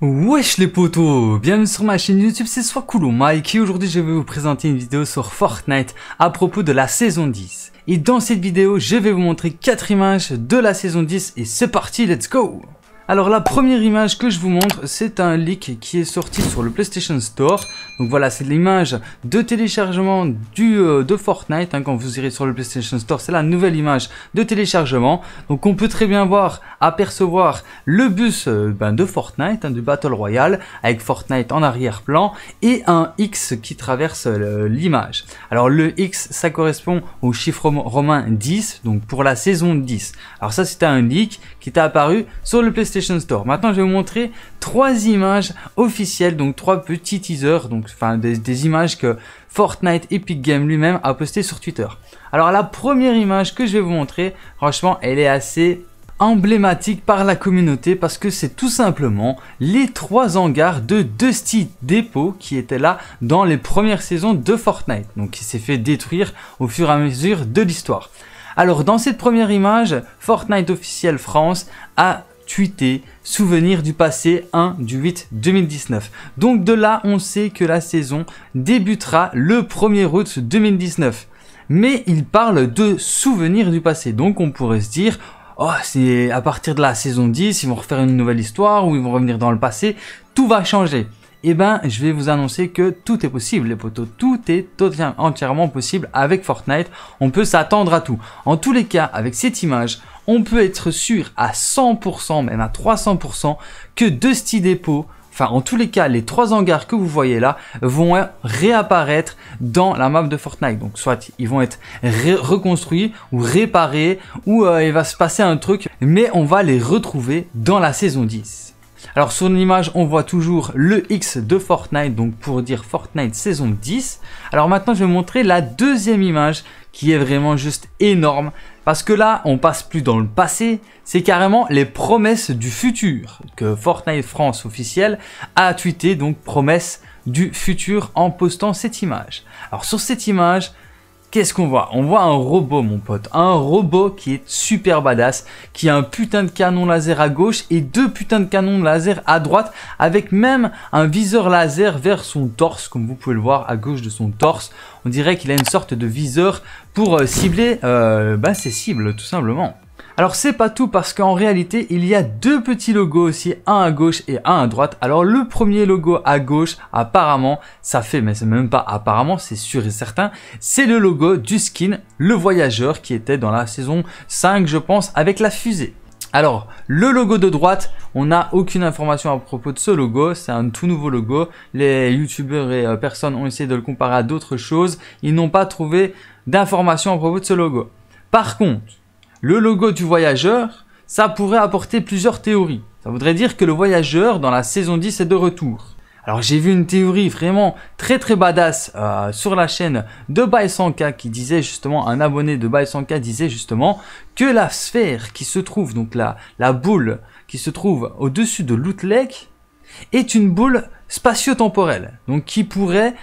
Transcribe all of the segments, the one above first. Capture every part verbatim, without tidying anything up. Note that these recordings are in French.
Wesh les potos, bienvenue sur ma chaîne YouTube, c'est Soiscool Mec et aujourd'hui je vais vous présenter une vidéo sur Fortnite à propos de la saison dix. Et dans cette vidéo, je vais vous montrer quatre images de la saison dix et c'est parti, let's go! Alors la première image que je vous montre, c'est un leak qui est sorti sur le PlayStation Store. Donc voilà, c'est l'image de téléchargement du, euh, de Fortnite. Hein, quand vous irez sur le PlayStation Store, c'est la nouvelle image de téléchargement. Donc on peut très bien voir, apercevoir le bus euh, ben, de Fortnite, hein, du Battle Royale, avec Fortnite en arrière-plan et un X qui traverse euh, l'image. Alors le X, ça correspond au chiffre romain dix, donc pour la saison dix. Alors ça, c'était un leak qui t'a apparu sur le PlayStation Store. Maintenant, je vais vous montrer trois images officielles, donc trois petits teasers, donc enfin des, des images que Fortnite Epic Game lui-même a posté sur Twitter. Alors la première image que je vais vous montrer, franchement, elle est assez emblématique par la communauté parce que c'est tout simplement les trois hangars de Dusty Depot qui étaient là dans les premières saisons de Fortnite, donc qui s'est fait détruire au fur et à mesure de l'histoire. Alors dans cette première image, Fortnite officiel France a tweeté souvenir du passé un du huit deux mille dix-neuf. Donc de là, on sait que la saison débutera le premier août deux mille dix-neuf. Mais il parle de souvenir du passé. Donc on pourrait se dire, oh, c'est à partir de la saison dix, ils vont refaire une nouvelle histoire ou ils vont revenir dans le passé, tout va changer. Eh ben, je vais vous annoncer que tout est possible, les potos. Tout est totalement, entièrement possible avec Fortnite. On peut s'attendre à tout. En tous les cas, avec cette image, on peut être sûr à cent pour cent, même à trois cents pour cent, que Dusty Depot, enfin en tous les cas, les trois hangars que vous voyez là, vont réapparaître dans la map de Fortnite. Donc soit ils vont être reconstruits ou réparés, ou euh, il va se passer un truc, mais on va les retrouver dans la saison dix. Alors sur l'image, on voit toujours le X de Fortnite, donc pour dire Fortnite saison dix. Alors maintenant, je vais vous montrer la deuxième image qui est vraiment juste énorme. Parce que là, on passe plus dans le passé, c'est carrément les promesses du futur que Fortnite France officielle a tweeté, donc promesses du futur en postant cette image. Alors sur cette image, qu'est-ce qu'on voit? On voit un robot, mon pote. Un robot qui est super badass, qui a un putain de canon laser à gauche et deux putains de canons laser à droite, avec même un viseur laser vers son torse, comme vous pouvez le voir à gauche de son torse. On dirait qu'il a une sorte de viseur pour cibler euh, bah, ses cibles, tout simplement. Alors c'est pas tout parce qu'en réalité il y a deux petits logos aussi, un à gauche et un à droite. Alors le premier logo à gauche, apparemment, ça fait, mais c'est même pas apparemment, c'est sûr et certain, c'est le logo du skin, le voyageur qui était dans la saison cinq je pense, avec la fusée. Alors le logo de droite, on n'a aucune information à propos de ce logo, c'est un tout nouveau logo, les youtubeurs et euh, personnes ont essayé de le comparer à d'autres choses, ils n'ont pas trouvé d'informations à propos de ce logo. Par contre, le logo du voyageur, ça pourrait apporter plusieurs théories. Ça voudrait dire que le voyageur dans la saison dix est de retour. Alors j'ai vu une théorie vraiment très très badass euh, sur la chaîne de Baïsanka qui disait justement, un abonné de Baïsanka disait justement que la sphère qui se trouve, donc la, la boule qui se trouve au-dessus de Loot Lake est une boule spatio-temporelle. Donc qui pourrait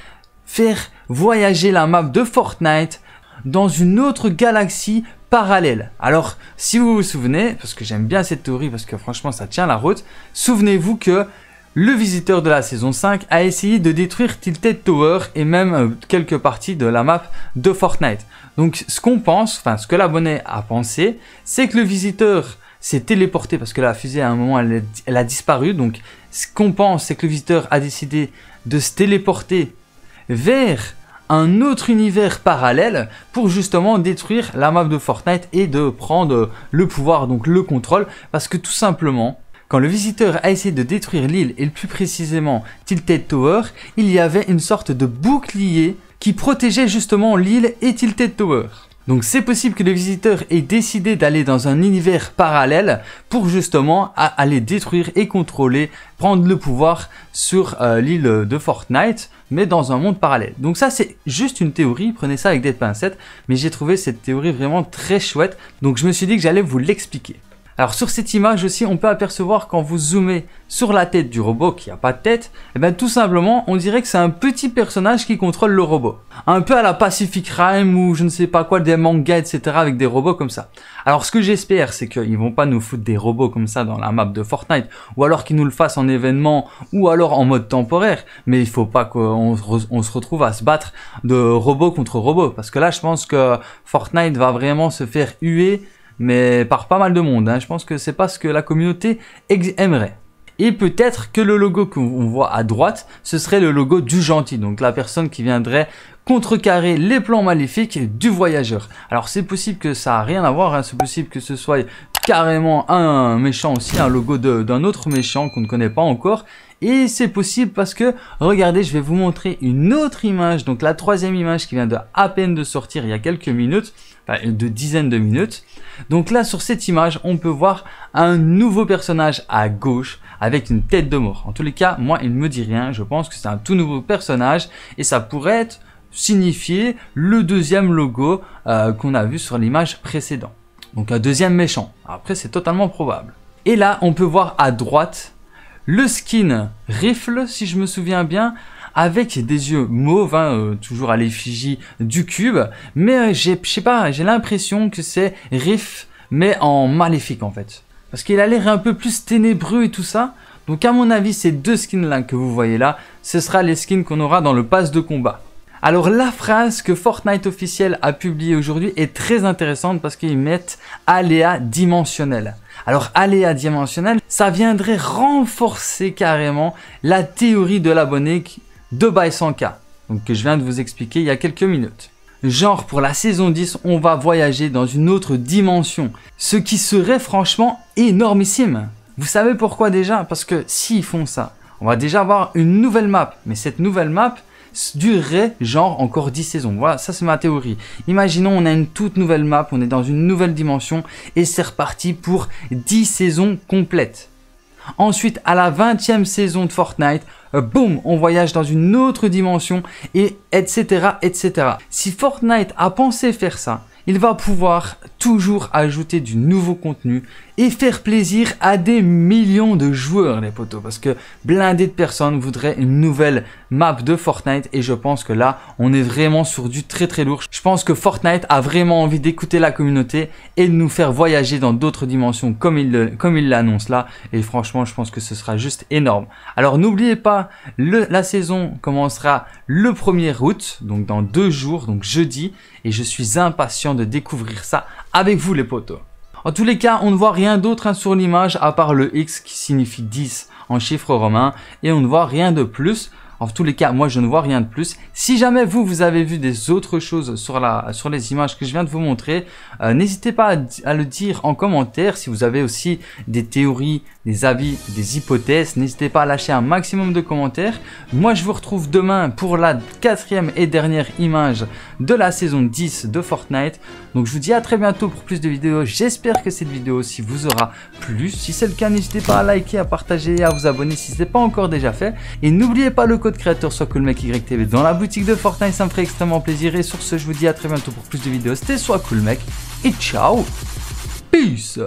faire voyager la map de Fortnite dans une autre galaxie parallèle. Alors, si vous vous souvenez, parce que j'aime bien cette théorie, parce que franchement ça tient la route, souvenez-vous que le visiteur de la saison cinq a essayé de détruire Tilted Tower et même quelques parties de la map de Fortnite. Donc ce qu'on pense, enfin ce que l'abonné a pensé, c'est que le visiteur s'est téléporté parce que la fusée à un moment elle, elle a disparu. Donc ce qu'on pense, c'est que le visiteur a décidé de se téléporter vers un autre univers parallèle pour justement détruire la map de Fortnite et de prendre le pouvoir, donc le contrôle, parce que tout simplement, quand le visiteur a essayé de détruire l'île et plus précisément Tilted Tower, il y avait une sorte de bouclier qui protégeait justement l'île et Tilted Tower. Donc c'est possible que le visiteur ait décidé d'aller dans un univers parallèle pour justement aller détruire et contrôler, prendre le pouvoir sur euh, l'île de Fortnite, mais dans un monde parallèle. Donc ça c'est juste une théorie, prenez ça avec des pincettes, mais j'ai trouvé cette théorie vraiment très chouette, donc je me suis dit que j'allais vous l'expliquer. Alors sur cette image aussi, on peut apercevoir quand vous zoomez sur la tête du robot qui n'a pas de tête, et bien tout simplement on dirait que c'est un petit personnage qui contrôle le robot. Un peu à la Pacific Rim ou je ne sais pas quoi, des mangas et cetera avec des robots comme ça. Alors ce que j'espère c'est qu'ils ne vont pas nous foutre des robots comme ça dans la map de Fortnite, ou alors qu'ils nous le fassent en événement ou alors en mode temporaire, mais il faut pas qu'on on se retrouve à se battre de robot contre robot, parce que là je pense que Fortnite va vraiment se faire huer, mais par pas mal de monde, hein. Je pense que c'est pas ce que la communauté aimerait. Et peut-être que le logo qu'on voit à droite, ce serait le logo du gentil, donc la personne qui viendrait contrecarrer les plans maléfiques du voyageur. Alors c'est possible que ça n'a rien à voir, hein. C'est possible que ce soit carrément un méchant aussi, un logo d'un autre méchant qu'on ne connaît pas encore. Et c'est possible parce que, regardez, je vais vous montrer une autre image, donc la troisième image qui vient de à peine de sortir il y a quelques minutes, enfin de dizaines de minutes. Donc là, sur cette image, on peut voir un nouveau personnage à gauche avec une tête de mort. En tous les cas, moi, il ne me dit rien, je pense que c'est un tout nouveau personnage et ça pourrait être signifier le deuxième logo euh, qu'on a vu sur l'image précédente. Donc un deuxième méchant, après c'est totalement probable. Et là, on peut voir à droite le skin rifle, si je me souviens bien, avec des yeux mauves, hein, euh, toujours à l'effigie du cube. Mais euh, j'ai, je sais pas, j'ai l'impression que c'est rif, mais en maléfique en fait. Parce qu'il a l'air un peu plus ténébreux et tout ça. Donc à mon avis, ces deux skins-là que vous voyez là, ce sera les skins qu'on aura dans le pass de combat. Alors la phrase que Fortnite officiel a publiée aujourd'hui est très intéressante parce qu'ils mettent aléa dimensionnel. Alors aléa dimensionnel, ça viendrait renforcer carrément la théorie de l'abonné de Baïsanka, donc que je viens de vous expliquer il y a quelques minutes. Genre pour la saison dix, on va voyager dans une autre dimension, ce qui serait franchement énormissime. Vous savez pourquoi déjà? Parce que s'ils font ça, on va déjà avoir une nouvelle map, mais cette nouvelle map durerait genre encore dix saisons. Voilà, ça c'est ma théorie. Imaginons on a une toute nouvelle map, on est dans une nouvelle dimension et c'est reparti pour dix saisons complètes. Ensuite, à la vingtième saison de Fortnite, euh, boum, on voyage dans une autre dimension et etc, et cetera. Si Fortnite a pensé faire ça, il va pouvoir toujours ajouter du nouveau contenu et faire plaisir à des millions de joueurs, les potos. Parce que blindé de personnes voudraient une nouvelle map de Fortnite. Et je pense que là, on est vraiment sur du très très lourd. Je pense que Fortnite a vraiment envie d'écouter la communauté et de nous faire voyager dans d'autres dimensions comme il comme il l'annonce là. Et franchement, je pense que ce sera juste énorme. Alors n'oubliez pas, le, la saison commencera le premier août, donc dans deux jours, donc jeudi. Et je suis impatient de découvrir ça avec vous les potos. En tous les cas, on ne voit rien d'autre hein, sur l'image à part le X qui signifie dix en chiffre romain et on ne voit rien de plus. En tous les cas, moi je ne vois rien de plus. Si jamais vous, vous avez vu des autres choses sur, la, sur les images que je viens de vous montrer, euh, n'hésitez pas à, à le dire en commentaire. Si vous avez aussi des théories, des avis, des hypothèses, n'hésitez pas à lâcher un maximum de commentaires. Moi je vous retrouve demain pour la quatrième et dernière image de la saison dix de Fortnite. Donc je vous dis à très bientôt pour plus de vidéos. J'espère que cette vidéo aussi vous aura plu. Si c'est le cas, n'hésitez pas à liker, à partager et à vous abonner si ce n'est pas encore déjà fait. Et n'oubliez pas le code créateur Soiscool Mec Y T V dans la boutique de Fortnite, ça me ferait extrêmement plaisir. Et sur ce, je vous dis à très bientôt pour plus de vidéos. C'était Soiscool Mec et ciao. Peace.